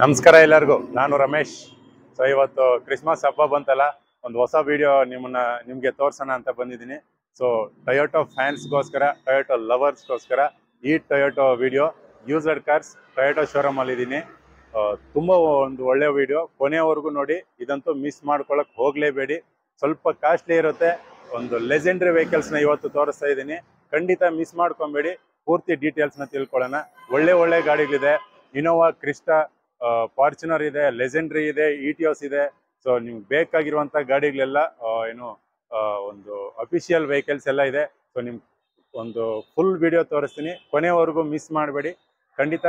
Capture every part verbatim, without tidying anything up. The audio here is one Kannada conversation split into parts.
ನಮಸ್ಕಾರ ಎಲ್ಲರಿಗೂ, ನಾನು ರಮೇಶ್. ಸೊ ಇವತ್ತು ಕ್ರಿಸ್ಮಸ್ ಹಬ್ಬ ಬಂತಲ್ಲ, ಒಂದು ಹೊಸ ವಿಡಿಯೋ ನಿಮ್ಮನ್ನ ನಿಮಗೆ ತೋರಿಸೋಣ ಅಂತ ಬಂದಿದ್ದೀನಿ. ಸೊ ಟೊಯೋಟೋ ಫ್ಯಾನ್ಸ್ಗೋಸ್ಕರ, ಟೊಯೋಟೋ ಲವರ್ಸ್ಗೋಸ್ಕರ ಈ Toyota video. User cars Toyota ಶೋರೂಮಲ್ಲಿ ಇದ್ದೀನಿ. ತುಂಬ ಒಂದು ಒಳ್ಳೆಯ ವಿಡಿಯೋ, ಕೊನೆಯವರೆಗೂ ನೋಡಿ. ಇದಂತೂ ಮಿಸ್ ಮಾಡ್ಕೊಳ್ಳೋಕೆ ಹೋಗಲೇಬೇಡಿ. ಸ್ವಲ್ಪ ಕಾಸ್ಟ್ಲಿ ಇರುತ್ತೆ. ಒಂದು ಲೆಜೆಂಡ್ರಿ ವೆಹಿಕಲ್ಸ್ನ ಇವತ್ತು ತೋರಿಸ್ತಾ ಇದ್ದೀನಿ, ಖಂಡಿತ ಮಿಸ್ ಮಾಡ್ಕೊಬೇಡಿ. ಪೂರ್ತಿ ಡೀಟೇಲ್ಸ್ನ ತಿಳ್ಕೊಳ್ಳೋಣ. ಒಳ್ಳೆ ಒಳ್ಳೆ ಗಾಡಿಗಳಿದೆ. ಇನೋವಾ, ಕ್ರಿಸ್ಟಾ, ಫಾರ್ಚುನರ್ ಇದೆ, ಲೆಜೆಂಡ್ರಿ ಇದೆ, ಇ ಟಿ ಎಸ್ ಇದೆ. ಸೊ ನಿಮ್ಗೆ ಬೇಕಾಗಿರುವಂಥ ಗಾಡಿಗಳೆಲ್ಲ ಏನು ಒಂದು ಅಫಿಷಿಯಲ್ ವೆಹಿಕಲ್ಸ್ ಎಲ್ಲ ಇದೆ. ಸೊ ನಿಮ್ಗೆ ಒಂದು ಫುಲ್ ವಿಡಿಯೋ ತೋರಿಸ್ತೀನಿ, ಕೊನೆವರೆಗೂ ಮಿಸ್ ಮಾಡಬೇಡಿ ಖಂಡಿತ.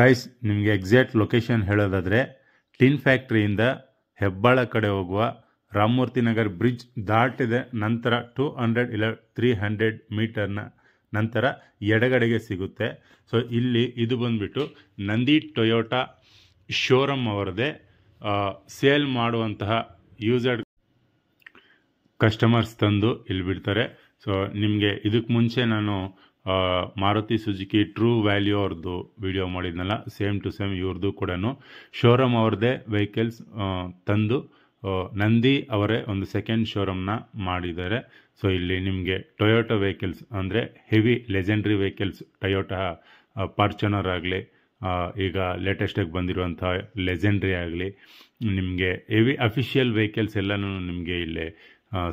ಗೈಸ್, ನಿಮಗೆ ಎಕ್ಸಾಕ್ಟ್ ಲೊಕೇಶನ್ ಹೇಳೋದಾದರೆ ಟಿನ್ ಫ್ಯಾಕ್ಟ್ರಿಯಿಂದ ಹೆಬ್ಬಾಳ ಕಡೆ ಹೋಗುವ ರಾಮಮೂರ್ತಿ ನಗರ್ ಬ್ರಿಡ್ಜ್ ದಾಟಿದ ನಂತರ ಟೂ ಹಂಡ್ರೆಡ್ ಇಲ್ಲ ತ್ರೀ ಹಂಡ್ರೆಡ್ ಮೀಟರ್ನ ನಂತರ ಎಡಗಡೆಗೆ ಸಿಗುತ್ತೆ. ಸೊ ಇಲ್ಲಿ ಇದು ಬಂದುಬಿಟ್ಟು ನಂದಿ ಟೊಯೋಟಾ ಶೋರೂಮ್ ಅವರದೇ. ಸೇಲ್ ಮಾಡುವಂತಹ ಯೂಸರ್ಡ್ ಕಸ್ಟಮರ್ಸ್ ತಂದು ಇಲ್ಲಿ ಬಿಡ್ತಾರೆ. ಸೊ ನಿಮಗೆ ಇದಕ್ಕೆ ಮುಂಚೆ ನಾನು ಮಾರುತಿ ಸುಜುಕಿ ಟ್ರೂ ವ್ಯಾಲ್ಯೂ ಅವ್ರದ್ದು ವಿಡಿಯೋ ಮಾಡಿದ್ನಲ್ಲ, ಸೇಮ್ ಟು ಸೇಮ್ ಇವ್ರದ್ದು ಕೂಡ ಶೋರೂಮ್ ಅವ್ರದ್ದೇ ವೆಹಿಕಲ್ಸ್ ತಂದು ನಂದಿ ಅವರೇ ಒಂದು ಸೆಕೆಂಡ್ ಶೋರೂಮ್ನ ಮಾಡಿದ್ದಾರೆ. ಸೊ ಇಲ್ಲಿ ನಿಮಗೆ ಟೊಯೋಟೋ ವೆಹಿಕಲ್ಸ್ ಅಂದರೆ heavy legendary vehicles, Toyota Fortuner ಆಗಲಿ, ಈಗ ಲೇಟೆಸ್ಟಾಗಿ ಬಂದಿರುವಂಥ ಲೆಜೆಂಡ್ರಿ ಆಗಲಿ, ನಿಮಗೆ ಹೆವಿ ಅಫಿಷಿಯಲ್ ವೆಹಿಕಲ್ಸ್ ಎಲ್ಲನೂ ನಿಮಗೆ ಇಲ್ಲಿ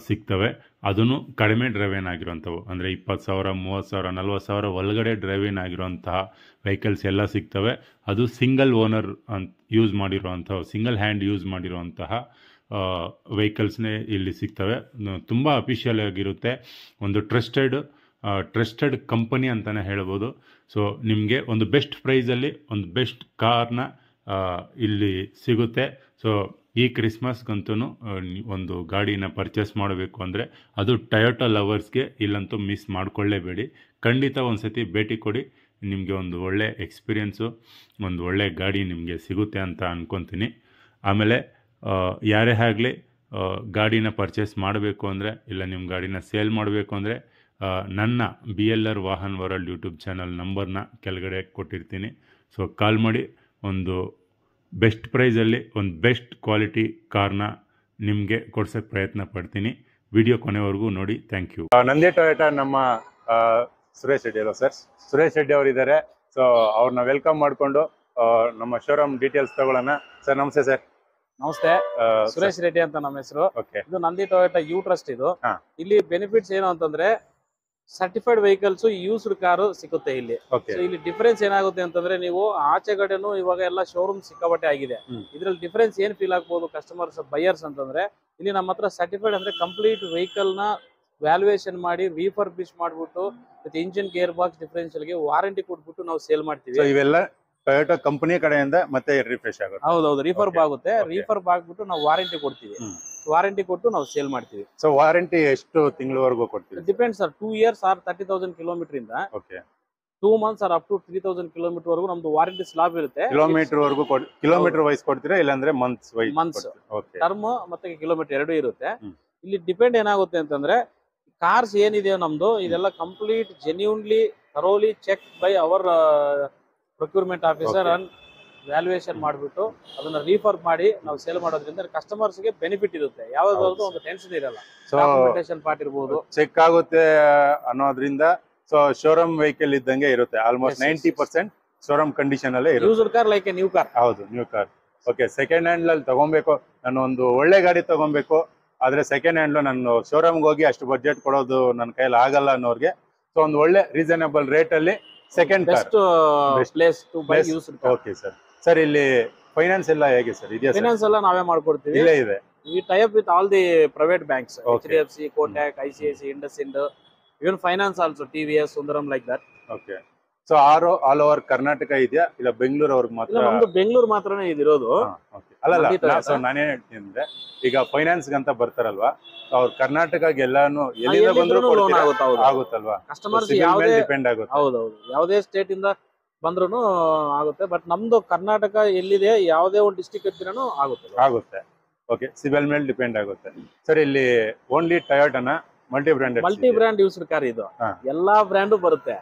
ಸಿಗ್ತವೆ. ಅದನ್ನು ಕಡಿಮೆ ಡ್ರೈವೇನ್ ಆಗಿರುವಂಥವು, ಅಂದರೆ ಇಪ್ಪತ್ತು ಸಾವಿರ ಮೂವತ್ತು ಸಾವಿರ ನಲ್ವತ್ತು ಸಾವಿರ ಒಳಗಡೆ ಡ್ರೈವೇನ್ ಆಗಿರುವಂತಹ ವೆಹಿಕಲ್ಸ್ ಎಲ್ಲ ಸಿಗ್ತವೆ. ಅದು ಸಿಂಗಲ್ ಓನರ್ ಅಂತ ಯೂಸ್ ಮಾಡಿರುವಂಥವು, ಸಿಂಗಲ್ ಹ್ಯಾಂಡ್ ಯೂಸ್ ಮಾಡಿರುವಂತಹ ವೆಹಿಕಲ್ಸ್ನೇ ಇಲ್ಲಿ ಸಿಗ್ತವೆ. ತುಂಬ ಅಫಿಷಿಯಲ್ ಆಗಿರುತ್ತೆ, ಒಂದು ಟ್ರಸ್ಟೆಡ್ ಟ್ರಸ್ಟೆಡ್ ಕಂಪನಿ ಅಂತಲೇ ಹೇಳ್ಬೋದು. ಸೊ ನಿಮಗೆ ಒಂದು ಬೆಸ್ಟ್ ಪ್ರೈಸಲ್ಲಿ ಒಂದು ಬೆಸ್ಟ್ ಕಾರ್ನ ಇಲ್ಲಿ ಸಿಗುತ್ತೆ. ಸೊ ಈ ಕ್ರಿಸ್ಮಸ್ಗಂತೂ ಒಂದು ಗಾಡಿನ ಪರ್ಚೇಸ್ ಮಾಡಬೇಕು ಅಂದರೆ ಅದು ಟೊಯೋಟಾ ಲವರ್ಸ್ಗೆ ಇಲ್ಲಂತೂ ಮಿಸ್ ಮಾಡಿಕೊಳ್ಳೇಬೇಡಿ. ಖಂಡಿತ ಒಂದು ಸತಿ ಭೇಟಿ ಕೊಡಿ, ನಿಮಗೆ ಒಂದು ಒಳ್ಳೆ ಎಕ್ಸ್ಪೀರಿಯೆನ್ಸು, ಒಂದು ಒಳ್ಳೆ ಗಾಡಿ ನಿಮಗೆ ಸಿಗುತ್ತೆ ಅಂತ ಅಂದ್ಕೊತೀನಿ. ಆಮೇಲೆ ಯಾರೇ ಆಗಲಿ ಗಾಡಿನ ಪರ್ಚೇಸ್ ಮಾಡಬೇಕು ಅಂದರೆ, ಇಲ್ಲ ನಿಮ್ಮ ಗಾಡಿನ ಸೇಲ್ ಮಾಡಬೇಕು ಅಂದರೆ, ನನ್ನ B L R Vahan world YouTube channel ನಂಬರ್ನ ಕೆಳಗಡೆ ಕೊಟ್ಟಿರ್ತೀನಿ. ಸೊ ಕಾಲ್ ಮಾಡಿ ಒಂದು ಬೆಸ್ಟ್ ಪ್ರೈಸಲ್ಲಿ ಒಂದು ಬೆಸ್ಟ್ ಕ್ವಾಲಿಟಿ ಕಾರ್ನ ನಿಮಗೆ ಕೊಡ್ಸೋಕ್ಕೆ ಪ್ರಯತ್ನ ಪಡ್ತೀನಿ. ವಿಡಿಯೋ ಕೊನೆವರೆಗೂ ನೋಡಿ. Thank you. ನಂದಿ ಟೊಯೋಟಾ ನಮ್ಮ ಸುರೇಶ್ ರೆಡ್ಡಿ ಅಲ್ವಾ ಸರ್, ಸುರೇಶ್ ರೆಡ್ಡಿ ಅವರಿದ್ದಾರೆ. ಸೊ ಅವ್ರನ್ನ ವೆಲ್ಕಮ್ ಮಾಡಿಕೊಂಡು ನಮ್ಮ ಶೋರೂಮ್ ಡೀಟೇಲ್ಸ್ ತಗೊಳ್ಳೋಣ. ಸರ್ ನಮಸ್ತೆ. ಸರ್ ನಮಸ್ತೆ, ಸುರೇಶ್ ರೆಡ್ಡಿ ಅಂತ ನಮ್ಮ ಹೆಸರು. ಇದು ನಂದಿ ಟೊಯೋಟಾ ಯು ಟ್ರಸ್ಟ್. ಇದು ಇಲ್ಲಿ ಬೆನಿಫಿಟ್ಸ್ ಏನು ಅಂತಂದ್ರೆ ಸರ್ಟಿಫೈಡ್ ವೆಹಿಕಲ್ಸ್, ಯೂಸ್ಡ್ ಕಾರು ಸಿಗುತ್ತೆ ಇಲ್ಲಿ. ಇಲ್ಲಿ ಡಿಫರೆನ್ಸ್ ಏನಾಗುತ್ತೆ ಅಂತಂದ್ರೆ, ನೀವು ಆಚೆಗಡೆನು ಇವಾಗ ಎಲ್ಲ ಶೋರೂಮ್ ಸಿಕ್ಕಾಪಟ್ಟೆ ಆಗಿದೆ. ಇದ್ರಲ್ಲಿ ಡಿಫರೆನ್ಸ್ ಏನ್ ಫೀಲ್ ಆಗ್ಬಹುದು ಕಸ್ಟಮರ್ಸ್ ಬೈಯರ್ಸ್ ಅಂತಂದ್ರೆ, ಇಲ್ಲಿ ನಮ್ಮ ಹತ್ರ ಸರ್ಟಿಫೈಡ್ ಅಂದ್ರೆ ಕಂಪ್ಲೀಟ್ ವೆಹಿಕಲ್ ನ ವ್ಯಾಲ್ಯೂಯೇಷನ್ ಮಾಡಿ ರೀಫರ್ಬಿಶ್ ಮಾಡ್ಬಿಟ್ಟು ಮತ್ತೆ ಇಂಜಿನ್, ಗೇರ್ ಬಾಕ್ಸ್, ಡಿಫರೆನ್ಷಿಯಲ್ಗೆ ವಾರಂಟಿ ಕೊಟ್ಬಿಟ್ಟು ನಾವು ಸೇಲ್ ಮಾಡ್ತೀವಿ. ಇವೆಲ್ಲ ಟೊಯೋಟಾ ಕಂಪನಿ ಕಡೆಯಿಂದ ಮತ್ತೆ ರಿಫ್ರೆಶ್ ಆಗುತ್ತೆ. ಹೌದೌದು, ರೀಫರ್ಬ್ ಆಗುತ್ತೆ. ರೀಫರ್ಬ್ ಆಗ್ಬಿಟ್ಟು ನಾವು ವಾರಂಟಿ ಕೊಡ್ತೀವಿ, ವಾರಂಟಿ ಕೊಟ್ಟು ನಾವು ಸೇಲ್ ಮಾಡ್ತೀವಿ. ಸೊ ವಾರಂಟಿ ಎಷ್ಟು ತಿಂಗಳವರೆಗೂ ಕೊಡ್ತೀವಿ? Depend sir, two years or thirty thousand kilometre ಇಂದ two months or up to three thousand kilometre ವರೆಗೂ ನಮ್ದು ವಾರಂಟಿ ಸ್ಲಾಬ್ ಇರುತ್ತೆ. ಕಿಲೋಮೀಟರ್ ವರೆಗೂ, ಕಿಲೋಮೀಟರ್ ವೈಸ್ ಕೊಡ್ತೀರಾ ಇಲ್ಲಾಂದ್ರೆ ಮಂತ್ಸ್ ವೈಸ್? ಮಂತ್ಸ್, ಟರ್ಮ್ ಮತ್ತೆ ಕಿಲೋಮೀಟರ್ ಎರಡು ಇರುತ್ತೆ. ಇಲ್ಲಿ ಡಿಪೆಂಡ್ ಏನಾಗುತ್ತೆ ಅಂತಂದ್ರೆ, ಕಾರ್ಸ್ ಏನಿದೆಯೋ ನಮ್ದು ಇದೆಲ್ಲ complete genuinely thoroughly check by our procurement officer and valuation ಮಾಡಿಬಿಟ್ಟು ಅದನ್ನ ರೀಫರ್ಬ್ ಮಾಡಿ ನಾವು ಸೇಲ್ ಮಾಡೋದ್ರಿಂದ ಕಸ್ಟಮರ್ಸ್ ಗೆ ಬೆನಿಫಿಟ್ ಇರುತ್ತೆ. ಯಾವ್ದಾದ್ರು ಒಂದು ಟೆನ್ಷನ್ ಇರಲ್ಲ, ಡಾಕ್ಯುಮೆಂಟೇಷನ್ ಪಾರ್ಟ್ ಇರಬಹುದು, ಚೆಕ್ ಆಗುತ್ತೆ ಅನ್ನೋದ್ರಿಂದ. ಸೊ ಶೋರೂಮ್ ವೆಹಿಕಲ್ ಇದ್ದಂಗೆ ಇರುತ್ತೆ. Almost ninety percent showroom condition ಅಲ್ಲೇ ಇರುತ್ತೆ. Used car like a new car. ಹೌದು, new car. Okay, second hand ಅಲ್ಲಿ ತಗೊಬೇಕು, ನಾನು ಒಂದು ಒಳ್ಳೆ ಗಾಡಿ ತಗೊಬೇಕು ಆದ್ರೆ ಸೆಕೆಂಡ್ ಹ್ಯಾಂಡ್ ನಾನು ಶೋರೂಮ್ಗೆ ಹೋಗಿ ಅಷ್ಟು ಬಜೆಟ್ ಕೊಡೋದು ನನ್ನ ಕೈಯಲ್ಲಿ ಆಗಲ್ಲ ಅನ್ನೋರ್ಗೆ ಸೊ ಒಂದು ಒಳ್ಳೆ ರೀಸನಬಲ್ ರೇಟ್ ಅಲ್ಲಿ second place to buy used car. Okay sir. Sir ಇಲ್ಲಿ ಫೈನಾನ್ಸ್ ಎಲ್ಲ ಹೇಗೆ ಸರ್? ಇದೆಯಾ? ಫೈನಾನ್ಸ್ ಎಲ್ಲ ನಾವೇ ಮಾಡ್ಕೊಡ್ತೀವಿ. ಇಲ್ಲೇ ಇದೆ. We tie up with all the private banks, H D F C, Kotak, I C I C I, IndusInd, even finance also, T V S, Sundaram, like that. Okay. So are all over Karnataka ಇದೆಯಾ ಇಲ್ಲ ಬೆಂಗಳೂರು ಅವ್ರಿಗೆ ಮಾತ್ರ? ನಮ್ದು ಬೆಂಗಳೂರು ಮಾತ್ರನೇ ಇದಿರೋದು. ಅಲ್ಲಲ್ಲ, ಸೊ ನಾನೇನ್ ಹೇಳ್ತೀನಿ ಅಂದ್ರೆ, ಈಗ ಫೈನಾನ್ಸ್ ಗಂತ ಬರ್ತಾರಲ್ವಾ ಅವ್ರ ಕರ್ನಾಟಕಗೆಲ್ಲಾನು ಎಲ್ಲಿಂದ ಬಂದ್ರು ಲೋನ್ ಆಗುತ್ತಲ್ವಾ ಕಸ್ಟಮರ್ಸ್, ಯಾವುದೇ ಡಿಪೆಂಡ್ ಆಗುತ್ತೆ. ಹೌದೌದು, ಯಾವುದೇ ಸ್ಟೇಟ್ ಇಂದ ಬಂದ್ರು ಆಗುತ್ತೆ. ಬಟ್ ನಮ್ದು ಕರ್ನಾಟಕ ಎಲ್ಲಿದೆ, ಯಾವುದೇ ಒಂದು ಡಿಸ್ಟಿಕ್ ಹತ್ತಿರನು ಆಗುತ್ತೆ ಆಗುತ್ತೆ. ಓಕೆ, ಸಿಬಿಲ್ ಮೇಲೆ ಡಿಪೆಂಡ್ ಆಗುತ್ತೆ. ಸರ್ ಇಲ್ಲಿ ಓನ್ಲಿ ಟೊಯೋಟಾನ multi brand multi brand used car idu ella brandu barutte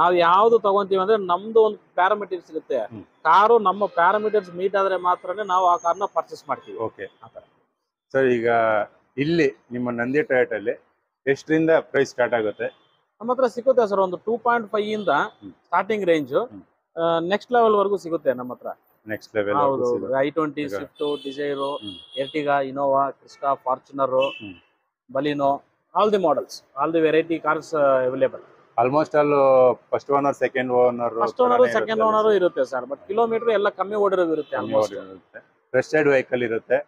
ನಾವು ಯಾವುದು ತಗೊಂತೀವಿ ಅಂದ್ರೆ ನಮ್ದು ಒಂದು ಪ್ಯಾರಾಮೀಟರ್ಸ್ ಇರುತ್ತೆ ಕಾರು ನಮ್ಮ ಪ್ಯಾರಾಮೀಟರ್ಸ್ ಮೀಟ್ ಆದ್ರೆ ಮಾತ್ರನೇ ನಾವು ಆ ಕಾರ್ ನ ಪರ್ಚೇಸ್ ಮಾಡ್ತೀವಿ ಓಕೆ ಸರ್ ಈಗ ಇಲ್ಲಿ ನಿಮ್ಮ ನಂದಿ ಟೊಯೋಟಾ ಅಲ್ಲಿ ಎಷ್ಟರಿಂದ ಪ್ರೈಸ್ ಸ್ಟಾರ್ಟ್ ಆಗುತ್ತೆ ನಮ್ಮತ್ರ ಸಿಗುತ್ತೆ ಸರ್ ಒಂದು two point five ಇಂದ ಸ್ಟಾರ್ಟಿಂಗ್ ರೇಂಜ್ ನೆಕ್ಸ್ಟ್ ಲೆವೆಲ್ ವರೆಗೂ ಸಿಗುತ್ತೆ ನಮ್ಮತ್ರ ನೆಕ್ಸ್ಟ್ ಲೆವೆಲ್ ಹೌದು i twenty Swift Dzire Ertiga Innova Crysta Fortuner Baleno all the models all the variety cars available almost all first owner second owner first owner second owner ಇರುತ್ತೆ ಸರ್ ಬಟ್ ಕಿಲೋಮೀಟರ್ ಎಲ್ಲ ಕಮ್ಮಿ ಓಡಿರೋದು ಇರುತ್ತೆ ಆಲ್ಮೋಸ್ಟ್ ಟ್ರಸ್ಟೆಡ್ ವೆಹಿಕಲ್ ಇರುತ್ತೆ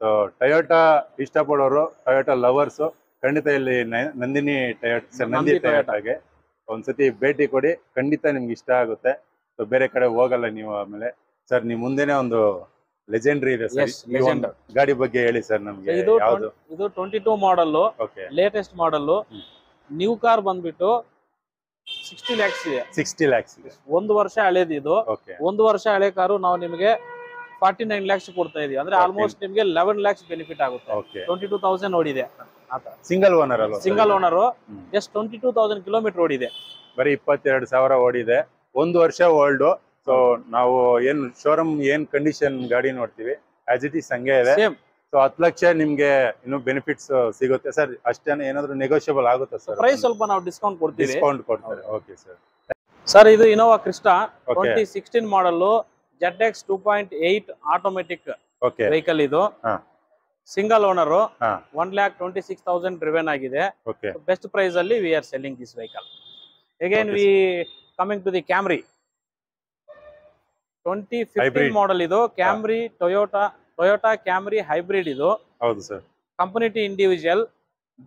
ಸೋ ಟೊಯೋಟಾ ಇಷ್ಟಪಡೋರು ಟೊಯೋಟಾ ಲವರ್ಸ್ ಖಂಡಿತ ಇಲ್ಲಿ ನಂದಿನಿ ಟೊಯೋಟಾ ಸರ್ ನಂದಿ ಟೊಯೋಟಾಗೆ ಒಂದ್ಸತಿ ಭೇಟಿ ಕೊಡಿ ಖಂಡಿತ ನಿಮ್ಗೆ ಇಷ್ಟ ಆಗುತ್ತೆ ಸೊ ಬೇರೆ ಕಡೆ ಹೋಗಲ್ಲ ನೀವು ಆಮೇಲೆ ಸರ್ ನಿಮ್ಮ ಮುಂದೆನೇ ಒಂದು ಲೆಜೆಂಡರಿ ಇದೆ ಸರ್ ಲೆಜೆಂಡರ್ ಗಾಡಿ ಬಗ್ಗೆ ಹೇಳಿ ಸರ್ ನಮಗೆ ಯಾವುದು ಇದು twenty-two model latest model new car ಬಂದ್ಬಿಟ್ಟು sixty ಲಕ್ಷ ಇದೆ sixty ಲಕ್ಷ ಇದೆ ಒಂದು ವರ್ಷ ಹಳೇದು ಇದು ಒಂದು ವರ್ಷ ಹಳೆ ಕಾರು ನಾವು ನಿಮಗೆ forty-nine ಲಕ್ಷ ಕೊಡ್ತಾ ಇದೀವಿ ಅಂದ್ರೆ ಆಲ್ಮೋಸ್ಟ್ ನಿಮಗೆ eleven ಲಕ್ಷ ಬೆನಿಫಿಟ್ ಆಗುತ್ತೆ twenty-two thousand ಓಡಿದೆ ಸಿಂಗಲ್ ಓನರ್ ಅಲ್ಲ single owner just twenty-two thousand kilometre ಓಡಿದೆ ಬರೀ ಇಪ್ಪತ್ತೆರಡು ಸಾವಿರ ಓಡಿದೆ ಒಂದು ವರ್ಷ ಓಲ್ಡ್ ಸೊ ನಾವು ಏನ್ ಶೋರೂಮ್ ಏನ್ ಕಂಡೀಷನ್ ಗಾಡಿ ನೋಡ್ತೀವಿ ಆಸ್ ಇಟ್ ಈಸ್ ಹಂಗೆ ಇದೆ ಸೊ ಹತ್ತು ಲಕ್ಷ ನಿಮ್ಗೆ ಇನ್ನು ಬೆನಿಫಿಟ್ಸ್ ಸಿಗುತ್ತೆ ಸರ್ ಅಷ್ಟೇ ಏನಾದ್ರು ನೆಗೋಷಿಯಬಲ್ ಆಗುತ್ತೆ ಸರ್ ಪ್ರೈಸ್ ಸ್ವಲ್ಪ ನಾವು ಡಿಸ್ಕೌಂಟ್ ಕೊಡ್ತೀವಿ ಡಿಸ್ಕೌಂಟ್ ಕೊಡ್ತಾರೆ ಓಕೆ ಸರ್ ಸರ್ ಇದು Innova Crysta twenty sixteen model Z X two point eight automatic vehicle ಇದು single owner one lakh twenty six thousand driven ಆಗಿದೆ ಬೆಸ್ಟ್ ಪ್ರೈಸ್ ಅಲ್ಲಿ we are selling this vehicle again we coming to the Camry twenty fifteen model ಇದು Camry Toyota Toyota Camry hybrid ಇದು ಹೌದು sir company to individual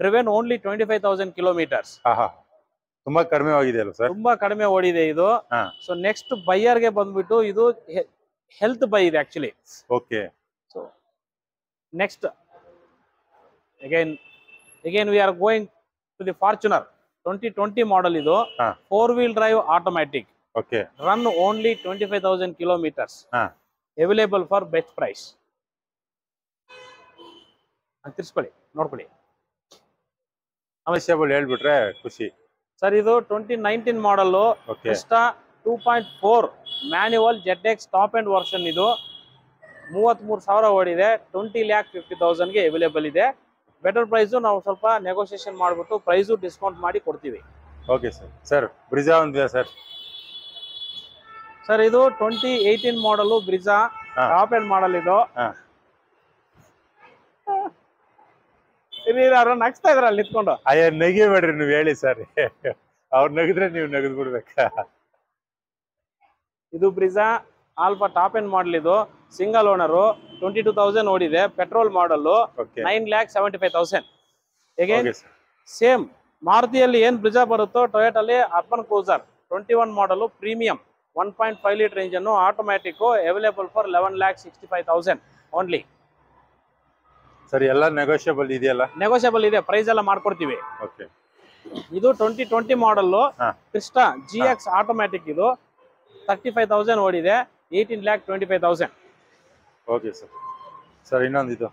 driven only twenty five thousand kilometres ತುಂಬಾ ಕಡಿಮೆ ಆಗಿದೆ ಅಲ್ಲ ಸರ್ ತುಂಬಾ ಕಡಿಮೆ ಓಡಿದೆ ಇದು ಸೊ ನೆಕ್ಸ್ಟ್ ಬೈಯರ್ ಗೆ ಬಂದ್ಬಿಟ್ಟು ಇದು ಹೆಲ್ತ್ ಬೈ ಇದೆ actually okay so next again again we are going to the Fortuner twenty twenty model ಇದು four wheel drive automatic okay run only twenty-five thousand kilometers ah. available for best price antispali norkoli available helbitre kushi sir idu twenty nineteen model Crysta two point four manual Z X top end version idu thirty-three thousand ಓಡಿದೆ twenty lakh fifty thousand ಗೆ available ಇದೆ better price ನಾವು ಸ್ವಲ್ಪ negotiation ಮಾಡ್ಬಿಟ್ಟು price ಡಿಸ್ಕೌಂಟ್ ಮಾಡಿ ಕೊಡ್ತೀವಿ okay sir sir Brezza ಒಂದಿದೆ sir ಸರ್ ಇದು twenty eighteen model Brezza top end model ಇದು ನಗ್ತಾ ಇದ್ರ ಅಲ್ಲಿ ನಿತ್ಕೊಂಡು ಅಯ್ಯ ನಗಿಬೇಡ್ರಿ ನೀವ್ ಹೇಳಿ ಸರ್ ಅವ್ರು ನಗಿದ್ರೆ ನೀವು ನಗದ್ ಬಿಡ್ಬೇಕಾ ಇದು Brezza alpha top end model ಇದು single owner twenty two thousand ಓಡಿದೆ petrol model nine lakh seventy five thousand ಹೇಗೆ ಸೇಮ್ ಮಾರುತಿಯಲ್ಲಿ ಏನ್ ಬ್ರಿಜಾ ಬರುತ್ತೋ ಟೊಯೋಟಲ್ಲಿ urban Cruiser twenty one model premium one point five litre engine automatic available for eleven lakh sixty five thousand only sir ಎಲ್ಲ ನೆಗೋಷಿಯಬಲ್ ಇದೆಯಲ್ಲ ನೆಗೋಷಿಯಬಲ್ ಇದೆ ಪ್ರೈಸ್ ಎಲ್ಲ ಮಾಡ್ಕೊಡ್ತೀವಿ ಓಕೆ ಇದು twenty twenty model Crysta G X automatic ಇದು ತರ್ಟಿ ಫೈವ್ ತೌಸಂಡ್ ಓಡಿದೆ eighteen lakh twenty five thousand okay sir sir ಇನ್ನೊಂದು ಇದು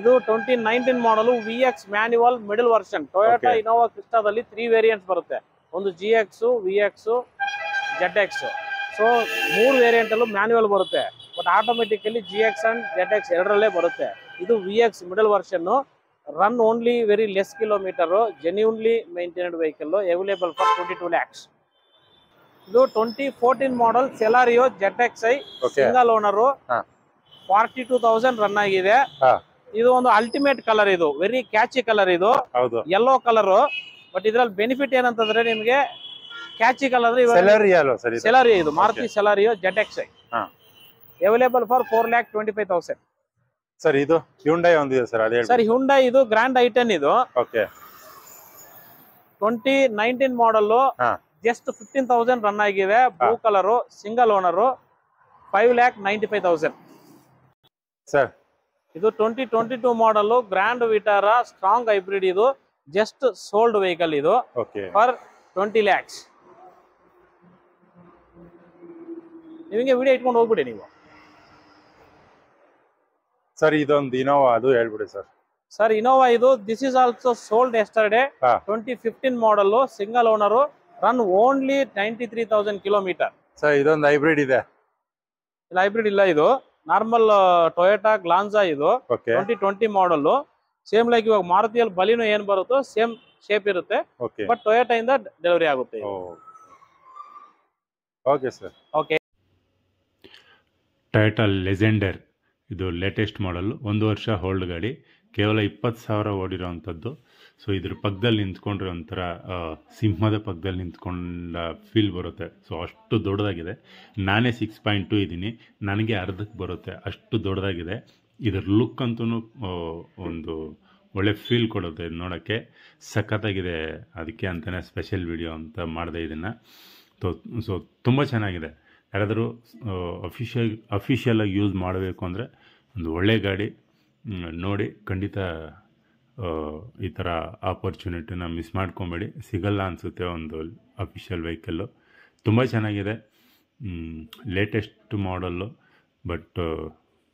ಇದು twenty nineteen model V X manual middle version Toyota Innova ಕ್ರಿಸ್ಟಾದಲ್ಲಿ ತ್ರೀ ವೇರಿಯಂಟ್ಸ್ ಬರುತ್ತೆ ಒಂದು G X V X Z X so ಮೂರು ವೇರಿಯಂಟ್ ಅಲ್ಲೂ ಮ್ಯಾನ್ಯುವಲ್ ಬರುತ್ತೆ but automatically G X and Z X ಎರಡರಲ್ಲೇ ಬರುತ್ತೆ ಇದು V X middle version run only very less kilometre genuinely maintained vehicle available for twenty two lakhs ಇದು twenty fourteen model Celerio Z X I single owner forty two thousand run ಆಗಿದೆ ಇದು ಒಂದು ಅಲ್ಟಿಮೇಟ್ ಕಲರ್ ಇದು ವೆರಿ ಕ್ಯಾಚಿ ಕಲರ್ ಇದು ಯೆಲ್ಲೋ ಕಲರ್ ಬಟ್ ಇದ್ರಲ್ಲಿ ಬೆನಿಫಿಟ್ ಏನಂತಂದ್ರೆ ನಿಮಗೆ ಕ್ಯಾಚಿ ಕಲರ್ ಸೆಲಾರಿ ಇದು Maruti Celerio Z X I available for four lakh twenty five thousand sir ಇದು ಹ್ಯುಂಡೈ ಒಂದಿದೆ ಸರ್ ಸರ್ ಹ್ಯುಂಡೈ ಇದು ಗ್ರ್ಯಾಂಡ್ ಐಟನ್ ಇದು okay twenty nineteen model just fifteen thousand run ಆಗಿದೆ blue colour single owner five lac ninety five thousand sir ಇದು twenty twenty two model Grand Vitara strong hybrid ಇದು ಜಸ್ಟ್ ಸೋಲ್ಡ್ ವೆಹಿಕಲ್ ಇದು ಫಾರ್ ಟ್ವೆಂಟಿ ಲ್ಯಾಕ್ಸ್ ನಿಮಗೆ ವಿಡಿಯೋ ಇಟ್ಕೊಂಡು ಹೋಗ್ಬಿಡಿ ನೀವು ಸರ್ ಇದೊಂದು ಇನೋವಾ ಅದು ಹೇಳ್ಬಿಡಿ sir Sir, Innova Ido, this is also sold yesterday, ah. twenty fifteen model, single owner, run only ninety-three thousand kilometer. Sir, this is hybrid. This is hybrid, normal uh, Toyota Glanza Ido, okay. twenty twenty model, same like you have Maruti Baleno Yen Baruto, same shape, okay. But Toyota in the delivery. Oh. Okay, sir. Okay. Toyota Legender. This is the latest model, one year hold gaadi, kevla twenty thousand ಓಡಿರುವಂತದ್ದು. So ಇದರ ಪಕ್ಕದಲ್ಲಿ ನಿಂತುಕೊಂಡ್ರೆ ಒಂತರ ಸಿಂಹದ ಪಕ್ಕದಲ್ಲಿ ನಿಂತುಕೊಂಡ ಫೀಲ್ ಬರುತ್ತೆ. So ಅಷ್ಟು ದೊಡ್ಡದಾಗಿದೆ. ನಾನೇ six point two ಇದೀನಿ, ನನಗೆ ಅರ್ಧಕ್ಕೆ ಬರುತ್ತೆ, ಅಷ್ಟು ದೊಡ್ಡದಾಗಿದೆ. ಇದರ ಲುಕ್ ಅಂತೂ ಒಂದು ಒಳ್ಳೆ ಫೀಲ್ ಕೊಡುತ್ತೆ ನೋಡಕ್ಕೆ, ಸಖತ್ತಾಗಿದೆ. ಅದಕ್ಕೆ ಅಂತಾನೆ ಸ್ಪೆಷಲ್ ವಿಡಿಯೋ ಅಂತ ಮಾಡಿದೆ ಇದನ್ನ. So ತುಂಬಾ ಚೆನ್ನಾಗಿದೆ. ಯಾರಾದರೂ ಅಫಿಷಿಯಲ್ ಅಫಿಷಿಯಲ್ ಆಗಿ ಯೂಸ್ ಮಾಡಬೇಕು ಅಂದರೆ ಒಂದು ಒಳ್ಳೆ ಗಾಡಿ ನೋಡಿ, ಖಂಡಿತ ಈ ಥರ ಆಪರ್ಚುನಿಟಿನ ಮಿಸ್ ಮಾಡ್ಕೊಬೇಡಿ, ಸಿಗಲ್ಲ ಅನಿಸುತ್ತೆ. ಒಂದು ಅಫಿಷಿಯಲ್ ವೆಹಿಕಲ್ಲು ತುಂಬ ಚೆನ್ನಾಗಿದೆ, ಲೇಟೆಸ್ಟ್ ಮಾಡಲ್ಲು. ಬಟ್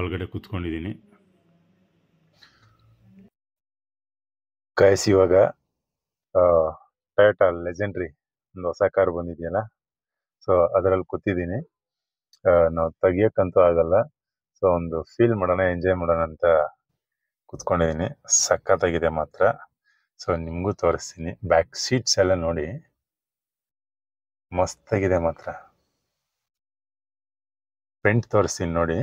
ಒಳಗಡೆ ಕೂತ್ಕೊಂಡಿದ್ದೀನಿ. ಗೈಸ್, ಇವಾಗ ಟೊಯೋಟಾ ಲೆಜೆಂಡ್ರಿ ಒಂದು ಹೊಸ ಕಾರ್ ಬಂದಿದೆಯಲ್ಲ, ಸೊ ಅದರಲ್ಲಿ ಕೂತಿದ್ದೀನಿ. ನಾವು ತೆಗಿಯೋಕ್ಕಂತೂ ಆಗಲ್ಲ, ಸೊ ಒಂದು ಫೀಲ್ ಮಾಡೋಣ, ಎಂಜಾಯ್ ಮಾಡೋಣ ಅಂತ ಕೂತ್ಕೊಂಡಿದ್ದೀನಿ. ಸಖತ್ತಾಗಿದೆ ಮಾತ್ರ. ಸೊ ನಿಮಗೂ ತೋರಿಸ್ತೀನಿ, ಬ್ಯಾಕ್ ಸೀಟ್ಸ್ ಎಲ್ಲ ನೋಡಿ, ಮಸ್ತಾಗಿದೆ ಮಾತ್ರ. ಫ್ರಂಟ್ ತೋರಿಸ್ತೀನಿ ನೋಡಿ.